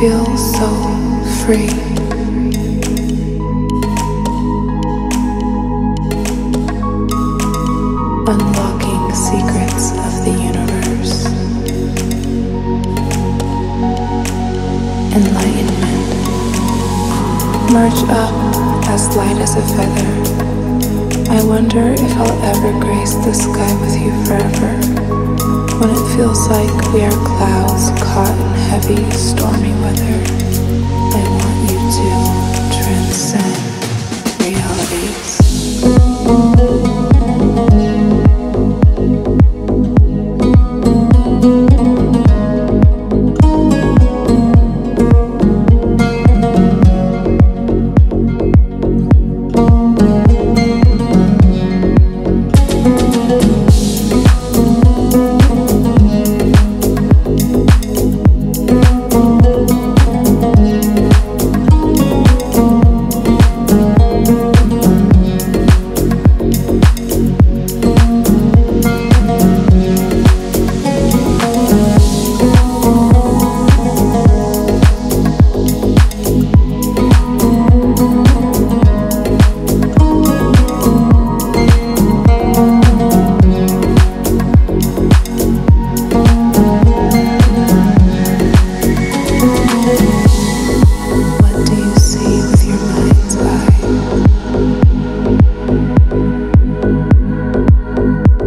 feel so free. Unlocking secrets of the universe. Enlightenment. Merge up as light as a feather. I wonder if I'll ever grace the sky with you forever. When it feels like we are clouds caught in heavy, stormy weather, I want you to transcend realities.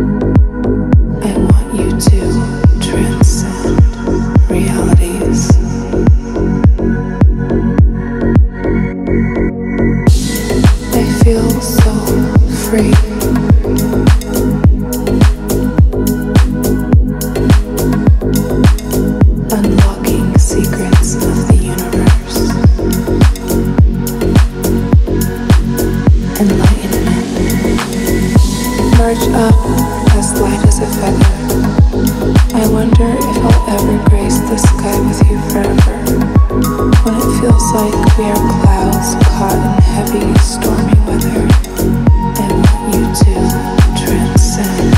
Feel so free. Unlocking secrets of the universe. Enlightenment. Merge up as light as a feather. I wonder if I'll ever grace the sky with you forever. When it feels like we are clouds caught in heavy, stormy weather, I want you to transcend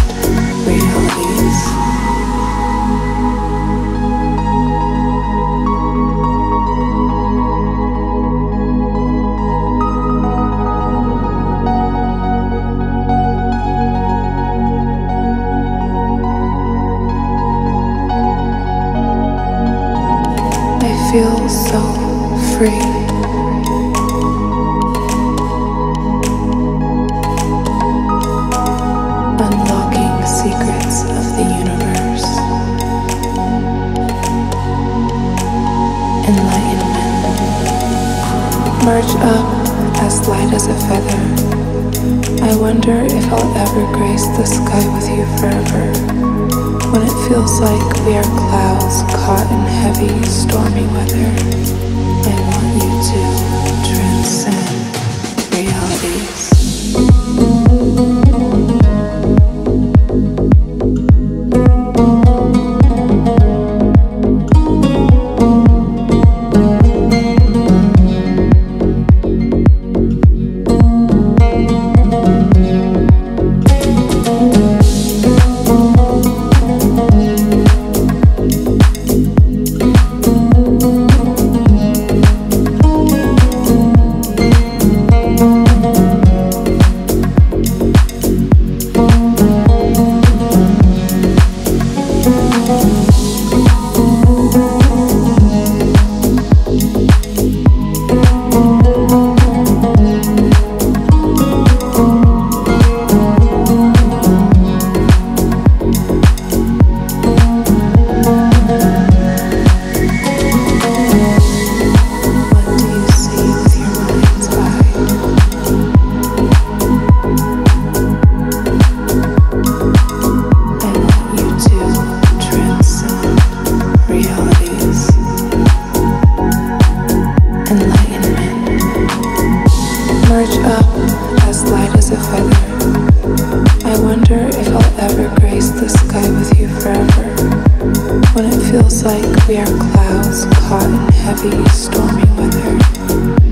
realities. When it feels like we are clouds caught in heavy, stormy weather.